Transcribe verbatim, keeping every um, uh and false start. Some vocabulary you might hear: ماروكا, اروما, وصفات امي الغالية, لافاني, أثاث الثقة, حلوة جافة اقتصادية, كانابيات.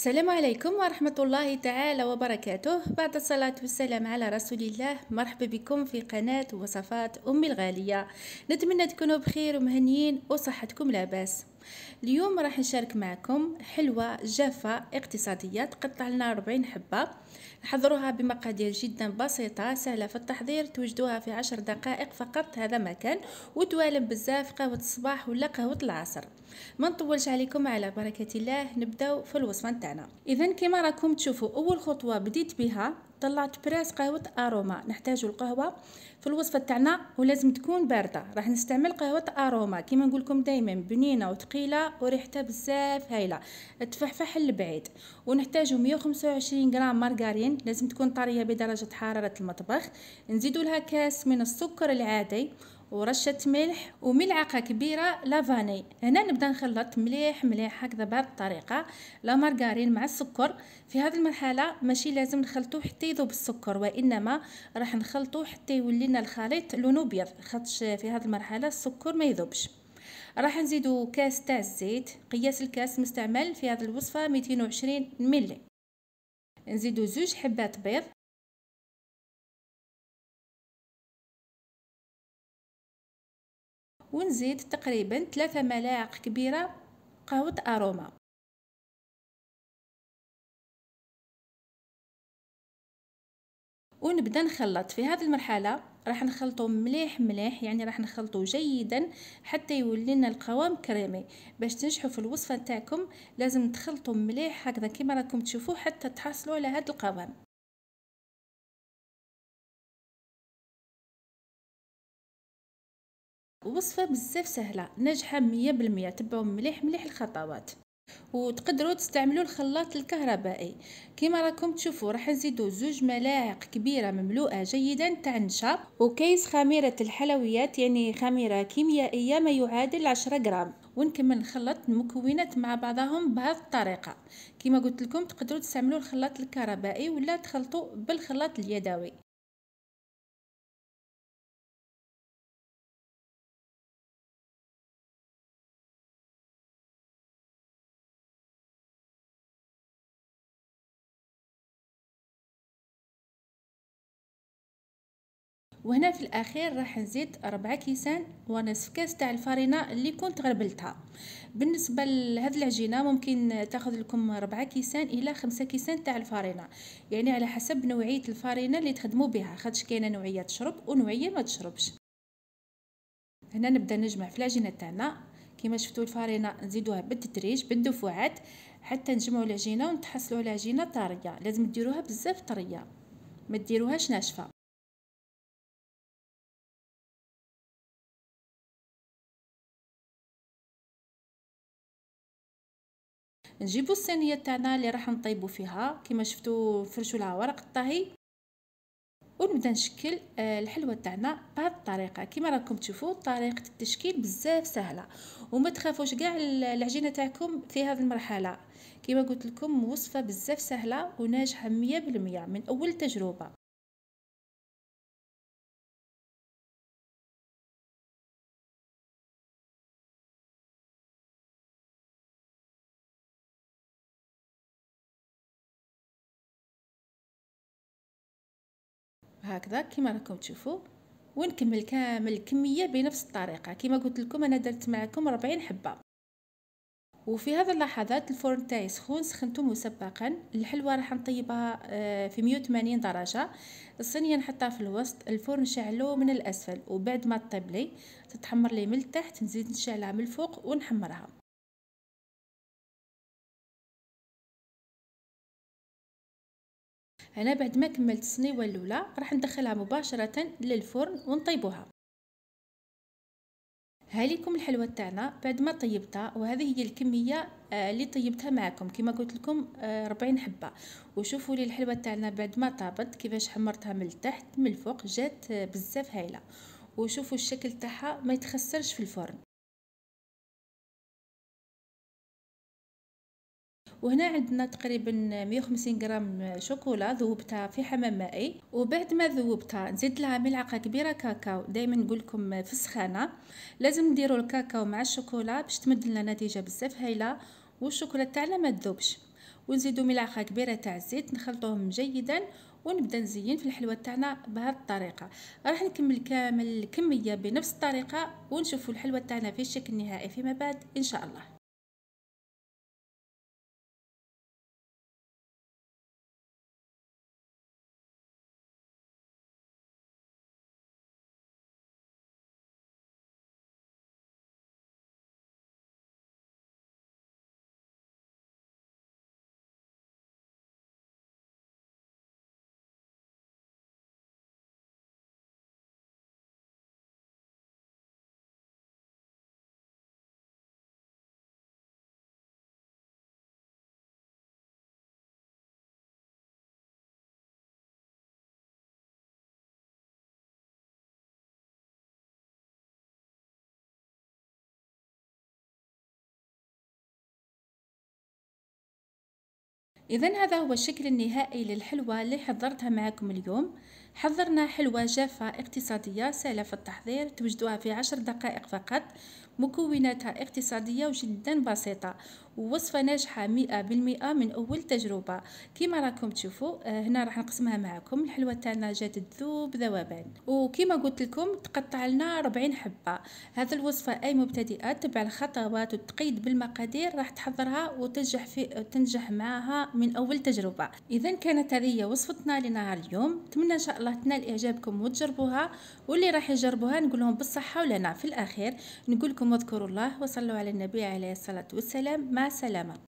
السلام عليكم ورحمة الله تعالى وبركاته. بعد الصلاة والسلام على رسول الله، مرحبا بكم في قناة وصفات أمي الغالية. نتمنى تكونوا بخير ومهنيين وصحتكم لاباس. اليوم راح نشارك معكم حلوة جافة اقتصادية، تقطع لنا أربعين حبة. نحضروها بمقادير جدا بسيطة سهلة في التحضير، توجدوها في عشر دقائق فقط. هذا ما كان وتوالم بزاف قهوة الصباح ولا قهوة العصر. ما نطولش عليكم، على بركة الله نبداو في الوصفة نتاعنا. اذا كما راكم تشوفوا اول خطوة بديت بها، طلعت براس قهوة اروما. نحتاج القهوة في الوصفة تاعنا ولازم تكون باردة. راح نستعمل قهوة اروما كما نقول لكم دائما، بنينة وثقيلة وريحتها بزاف هايلة، تفحفح لبعيد. ونحتاجو مية وخمسة وعشرين غرام مارغرين، لازم تكون طرية بدرجة حرارة المطبخ. نزيدو لها كاس من السكر العادي ورشة ملح وملعقة كبيرة لافاني. هنا نبدأ نخلط مليح مليح هكذا بهذه الطريقة، لا مارغرين مع السكر. في هذه المرحلة ماشي لازم نخلطو حتى يذوب السكر، وإنما راح نخلطو حتى يولي لنا الخليط لونه أبيض، خاطش في هذه المرحلة السكر ما يذوبش. راح نزيدو كاس تاع الزيت، قياس الكاس مستعمل في هذه الوصفة مئتين وعشرين ملي. نزيدو زوج حبات بيض، ونزيد تقريبا ثلاثة ملاعق كبيرة قهوة أروما. ونبدا نخلط. في هذه المرحلة راح نخلطو مليح مليح، يعني راح نخلطو جيدا حتى يولي لنا القوام كريمي. باش تنجحوا في الوصفة نتاعكم لازم تخلطو مليح هكذا كما راكم تشوفوا حتى تحصلوا على هذا القوام. وصفة بزاف سهلة ناجحة مية بالمية، تبعوا مليح مليح الخطوات. وتقدروا تستعملوا الخلاط الكهربائي كما راكم تشوفوا. راح نزيدوا زوج ملاعق كبيرة مملوءة جيدا تاع النشا، وكيس خميرة الحلويات يعني خميرة كيميائية ما يعادل عشرة غرام. ونكمل نخلط المكونات مع بعضهم بهذه الطريقة. كما قلت لكم تقدروا تستعملوا الخلاط الكهربائي ولا تخلطوا بالخلاط اليدوي. وهنا في الاخير راح نزيد ربعة كيسان ونصف كاس تاع الفرينه اللي كنت غربلتها. بالنسبه لهذه العجينه ممكن تاخذ لكم ربعة كيسان الى خمسة كيسان تاع الفرينه، يعني على حسب نوعيه الفرينه اللي تخدموا بها، خاطش كاينه نوعيه تشرب ونوعيه ما تشربش. هنا نبدا نجمع في العجينه تاعنا كما شفتوا. الفرينه نزيدوها بالتدريج بالدفعات حتى نجمعوا العجينه ونتحصلوا على عجينه طريه. لازم ديروها بزاف طريه، ما ديروهاش ناشفه. نجيبوا الصينيه تاعنا اللي راح نطيبوا فيها كما شفتوا، نفرشوا لها ورق الطهي ونبدا نشكل الحلوه تاعنا بهذه الطريقه كما راكم تشوفوا. طريقه التشكيل بزاف سهله، وما تخافوش كاع العجينه تاعكم في هذه المرحله. كما قلت لكم وصفه بزاف سهله وناجحه مية بالمية من اول تجربه. هكذا كما راكم تشوفوا، ونكمل كامل الكميه بنفس الطريقه. كما قلت لكم انا درت معكم أربعين حبه. وفي هذه اللحظات الفرن تاعي سخون، سخنته مسبقا. الحلوه راح نطيبها في مية وثمانين درجه. الصينيه نحطها في الوسط، الفرن نشعلو من الاسفل، وبعد ما تطيب لي تتحمر لي من التحت نزيد نشعلها من الفوق ونحمرها. هنا بعد ما كملت الصنيوه الاولى راح ندخلها مباشره للفرن ونطيبوها. هاليكم الحلوه تاعنا بعد ما طيبتها، وهذه هي الكميه اللي طيبتها معكم كما قلت لكم أربعين حبه. وشوفوا لي الحلوه تاعنا بعد ما طابت كيفاش حمرتها من التحت من الفوق، جات بزاف هايله. وشوفوا الشكل تاعها ما يتخسرش في الفرن. وهنا عندنا تقريبا مية وخمسين غرام شوكولا ذوبتها في حمام مائي، وبعد ما ذوبتها نزيد لها ملعقه كبيره كاكاو. دائما نقول لكم في السخانه لازم نديروا الكاكاو مع الشوكولا باش تمد لنا نتيجه بزاف هايله والشوكولا تاعنا ما تذوبش. ونزيدو ملعقه كبيره تاع الزيت، نخلطوهم جيدا ونبدا نزين في الحلوه تاعنا بهذه الطريقه. راح نكمل كامل الكميه بنفس الطريقه ونشوفوا الحلوه تاعنا في الشكل النهائي فيما بعد ان شاء الله. إذا هذا هو الشكل النهائي للحلوة اللي حضرتها معكم اليوم. حضرنا حلوة جافة اقتصادية سهلة في التحضير، توجدوها في عشر دقائق فقط، مكوناتها اقتصادية وجدا بسيطة، ووصفة ناجحة مئة بالمئة من أول تجربة. كما راكم تشوفوا هنا راح نقسمها معكم. الحلوة تاعنا جات تذوب ذوبان، وكما قلت لكم تقطع لنا أربعين حبة. هذه الوصفة أي مبتدئة تبع الخطوات وتقيد بالمقادير راح تحضرها وتنجح في تنجح معها من أول تجربة. إذا كانت هذه وصفتنا لنهار اليوم، أتمنى إن شاء الله تنال إعجابكم وتجربوها، واللي راح يجربوها نقول لهم بالصحة ولنا. في الأخير نقول لكم واذكروا الله وصلوا على النبي عليه الصلاة والسلام. مع السلامة.